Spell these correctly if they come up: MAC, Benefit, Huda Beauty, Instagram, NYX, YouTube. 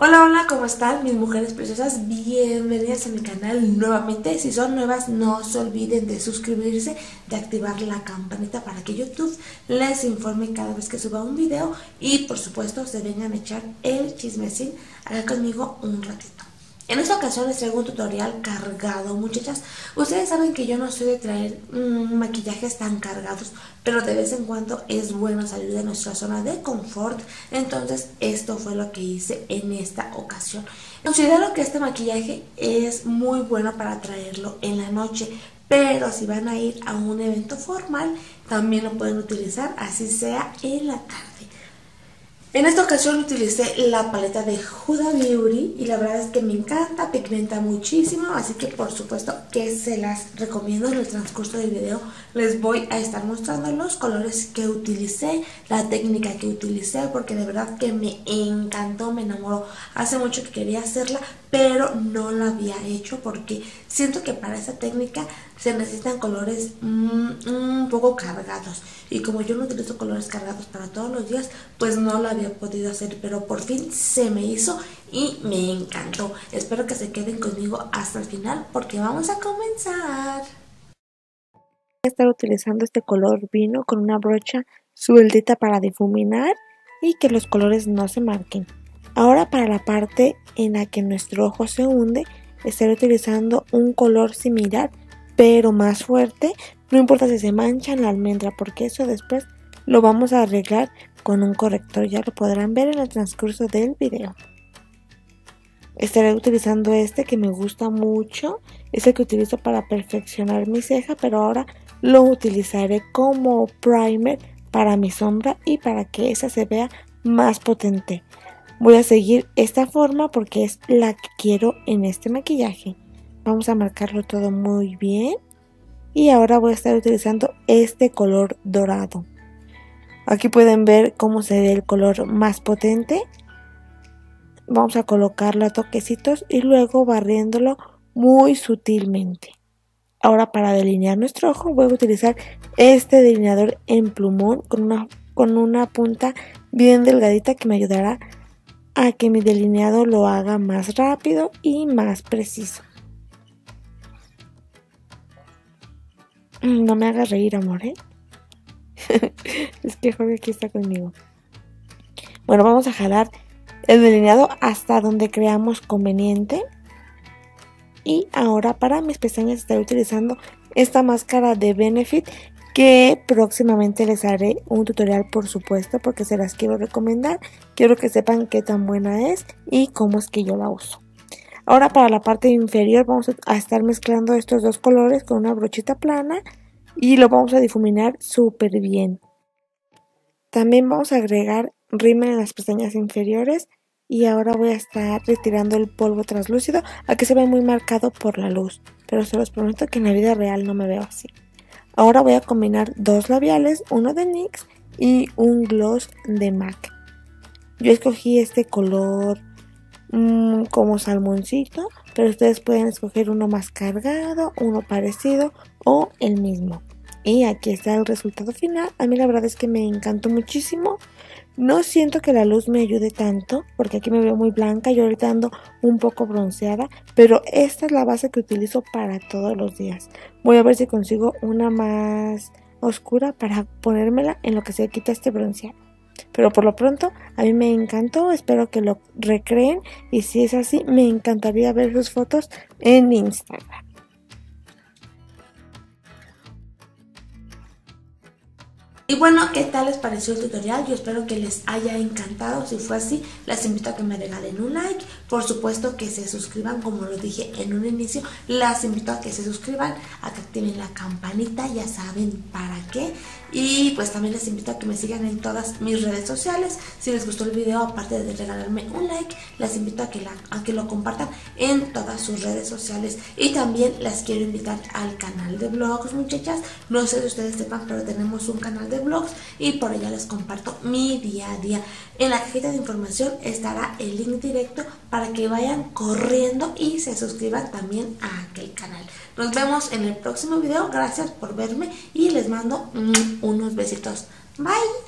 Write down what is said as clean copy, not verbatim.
Hola, hola, ¿cómo están mis mujeres preciosas? Bienvenidas a mi canal nuevamente. Si son nuevas, no se olviden de suscribirse, de activar la campanita para que YouTube les informe cada vez que suba un video y por supuesto se vengan a echar el chismecín acá conmigo un ratito. En esta ocasión les traigo un tutorial cargado, muchachas. Ustedes saben que yo no soy de traer maquillajes tan cargados, pero de vez en cuando es bueno salir de nuestra zona de confort. Entonces esto fue lo que hice en esta ocasión. Considero que este maquillaje es muy bueno para traerlo en la noche, pero si van a ir a un evento formal, también lo pueden utilizar, así sea en la tarde. En esta ocasión utilicé la paleta de Huda Beauty y la verdad es que me encanta, pigmenta muchísimo, así que por supuesto que se las recomiendo. En el transcurso del video les voy a estar mostrando los colores que utilicé, la técnica que utilicé, porque de verdad que me encantó, me enamoró. Hace mucho que quería hacerla, pero no la había hecho porque siento que para esa técnica se necesitan colores un poco cargados. Y como yo no utilizo colores cargados para todos los días, pues no la había podido hacer, pero por fin se me hizo y me encantó. Espero que se queden conmigo hasta el final porque vamos a comenzar. Voy a estar utilizando este color vino con una brocha sueltita para difuminar y que los colores no se marquen. Ahora, para la parte en la que nuestro ojo se hunde, estaré utilizando un color similar pero más fuerte. No importa si se mancha en la almendra porque eso después lo vamos a arreglar con un corrector, ya lo podrán ver en el transcurso del video. Estaré utilizando este que me gusta mucho, es el que utilizo para perfeccionar mi ceja, pero ahora lo utilizaré como primer para mi sombra y para que esa se vea más potente. Voy a seguir esta forma porque es la que quiero en este maquillaje. Vamos a marcarlo todo muy bien y ahora voy a estar utilizando este color dorado. Aquí pueden ver cómo se ve el color más potente. Vamos a colocarlo a toquecitos y luego barriéndolo muy sutilmente. Ahora, para delinear nuestro ojo, voy a utilizar este delineador en plumón con una punta bien delgadita que me ayudará a que mi delineado lo haga más rápido y más preciso. No me hagas reír, amor, ¿eh? Es que Jorge aquí está conmigo. Bueno, vamos a jalar el delineado hasta donde creamos conveniente. Y ahora, para mis pestañas, estaré utilizando esta máscara de Benefit, que próximamente les haré un tutorial, por supuesto, porque se las quiero recomendar. Quiero que sepan qué tan buena es y cómo es que yo la uso. Ahora, para la parte inferior, vamos a estar mezclando estos dos colores con una brochita plana y lo vamos a difuminar súper bien. También vamos a agregar rímel en las pestañas inferiores y ahora voy a estar retirando el polvo translúcido. Aquí se ve muy marcado por la luz, pero se los prometo que en la vida real no me veo así. Ahora voy a combinar dos labiales, uno de NYX y un gloss de MAC. Yo escogí este color como salmoncito, pero ustedes pueden escoger uno más cargado, uno parecido o el mismo. Y aquí está el resultado final. A mí la verdad es que me encantó muchísimo. No siento que la luz me ayude tanto porque aquí me veo muy blanca, yo ahorita ando un poco bronceada, pero esta es la base que utilizo para todos los días. Voy a ver si consigo una más oscura para ponérmela en lo que se quita este bronceado. Pero por lo pronto a mí me encantó, espero que lo recreen y si es así me encantaría ver sus fotos en Instagram. Y bueno, ¿qué tal les pareció el tutorial? Yo espero que les haya encantado. Si fue así, les invito a que me regalen un like. Por supuesto que se suscriban, como lo dije en un inicio. Las invito a que se suscriban, a que activen la campanita, ya saben para qué. Y pues también les invito a que me sigan en todas mis redes sociales. Si les gustó el video, aparte de regalarme un like, les invito a que, lo compartan en todas sus redes sociales. Y también las quiero invitar al canal de vlogs, muchachas. No sé si ustedes sepan, pero tenemos un canal de vlogs y por allá les comparto mi día a día. En la cajita de información estará el link directo para que vayan corriendo y se suscriban también a aquel canal. Nos vemos en el próximo video. Gracias por verme y les mando unos besitos. Bye.